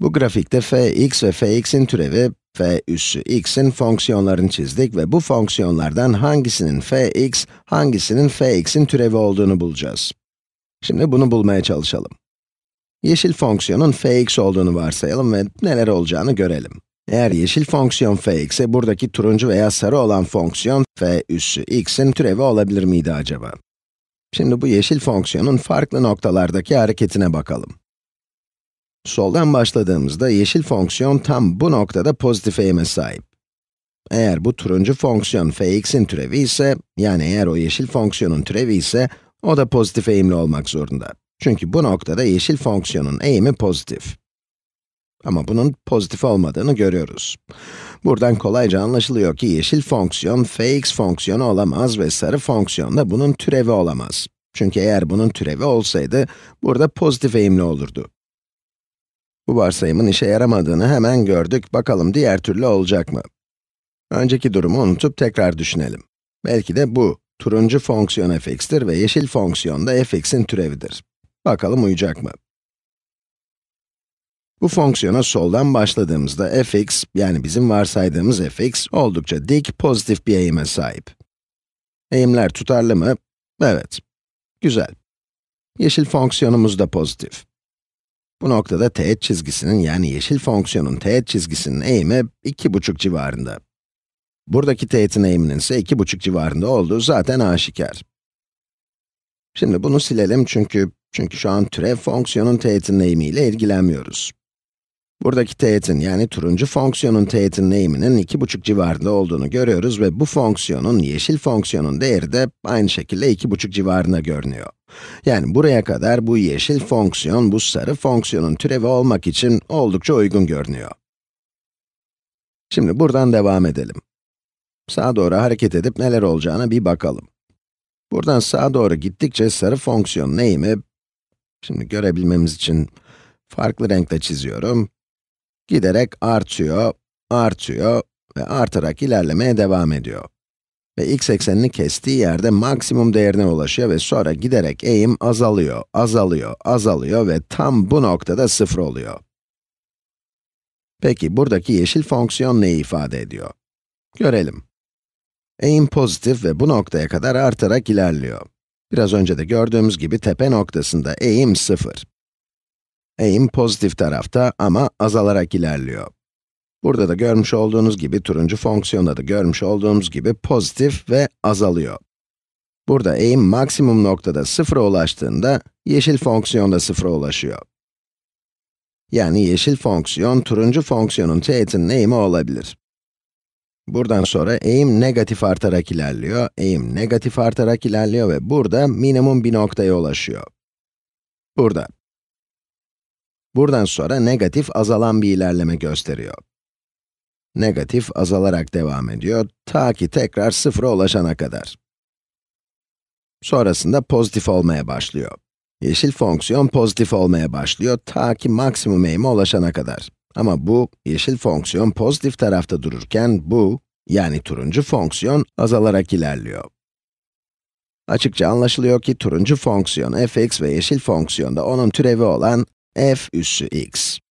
Bu grafikte f(x) ve f(x)'in türevi, f üssü x'in fonksiyonlarını çizdik ve bu fonksiyonlardan hangisinin f(x), hangisinin f(x)'in türevi olduğunu bulacağız. Şimdi bunu bulmaya çalışalım. Yeşil fonksiyonun f(x) olduğunu varsayalım ve neler olacağını görelim. Eğer yeşil fonksiyon f(x)'e buradaki turuncu veya sarı olan fonksiyon f üssü x'in türevi olabilir miydi acaba? Şimdi bu yeşil fonksiyonun farklı noktalardaki hareketine bakalım. Soldan başladığımızda yeşil fonksiyon tam bu noktada pozitif eğime sahip. Eğer bu turuncu fonksiyon f(x)'in türevi ise, yani eğer o yeşil fonksiyonun türevi ise, o da pozitif eğimli olmak zorunda. Çünkü bu noktada yeşil fonksiyonun eğimi pozitif. Ama bunun pozitif olmadığını görüyoruz. Buradan kolayca anlaşılıyor ki yeşil fonksiyon f(x) fonksiyonu olamaz ve sarı fonksiyon da bunun türevi olamaz. Çünkü eğer bunun türevi olsaydı, burada pozitif eğimli olurdu. Bu varsayımın işe yaramadığını hemen gördük. Bakalım diğer türlü olacak mı? Önceki durumu unutup tekrar düşünelim. Belki de bu, turuncu fonksiyon f(x)'tir ve yeşil fonksiyon da f(x)'in türevidir. Bakalım uyacak mı? Bu fonksiyona soldan başladığımızda f(x), yani bizim varsaydığımız f(x), oldukça dik, pozitif bir eğime sahip. Eğimler tutarlı mı? Evet. Güzel. Yeşil fonksiyonumuz da pozitif. Bu noktada teğet çizgisinin, yani yeşil fonksiyonun teğet çizgisinin eğimi 2,5 civarında. Buradaki teğetin eğiminin ise 2,5 civarında olduğu zaten aşikar. Şimdi bunu silelim çünkü şu an türev fonksiyonun teğetinin eğimiyle ilgilenmiyoruz. Buradaki teğetin, yani turuncu fonksiyonun teğetinin eğiminin 2,5 civarında olduğunu görüyoruz ve bu fonksiyonun, yeşil fonksiyonun değeri de aynı şekilde 2,5 civarında görünüyor. Yani buraya kadar bu yeşil fonksiyon, bu sarı fonksiyonun türevi olmak için oldukça uygun görünüyor. Şimdi buradan devam edelim. Sağa doğru hareket edip neler olacağına bir bakalım. Buradan sağa doğru gittikçe sarı fonksiyonun eğimi, şimdi görebilmemiz için farklı renkle çiziyorum, giderek artıyor, artıyor ve artarak ilerlemeye devam ediyor. Ve x eksenini kestiği yerde maksimum değerine ulaşıyor ve sonra giderek eğim azalıyor, azalıyor, azalıyor ve tam bu noktada sıfır oluyor. Peki buradaki yeşil fonksiyon neyi ifade ediyor? Görelim. Eğim pozitif ve bu noktaya kadar artarak ilerliyor. Biraz önce de gördüğümüz gibi tepe noktasında eğim sıfır. Eğim pozitif tarafta ama azalarak ilerliyor. Burada da görmüş olduğunuz gibi, turuncu fonksiyonda da görmüş olduğumuz gibi pozitif ve azalıyor. Burada eğim maksimum noktada sıfıra ulaştığında, yeşil fonksiyon da sıfıra ulaşıyor. Yani yeşil fonksiyon, turuncu fonksiyonun teğetinin eğimi olabilir. Buradan sonra eğim negatif artarak ilerliyor, eğim negatif artarak ilerliyor ve burada minimum bir noktaya ulaşıyor. Burada. Buradan sonra negatif azalan bir ilerleme gösteriyor. Negatif azalarak devam ediyor, ta ki tekrar sıfıra ulaşana kadar. Sonrasında pozitif olmaya başlıyor. Yeşil fonksiyon pozitif olmaya başlıyor, ta ki maksimum eğime ulaşana kadar. Ama bu, yeşil fonksiyon pozitif tarafta dururken, bu, yani turuncu fonksiyon azalarak ilerliyor. Açıkça anlaşılıyor ki turuncu fonksiyon f(x) ve yeşil fonksiyonda onun türevi olan f üssü x.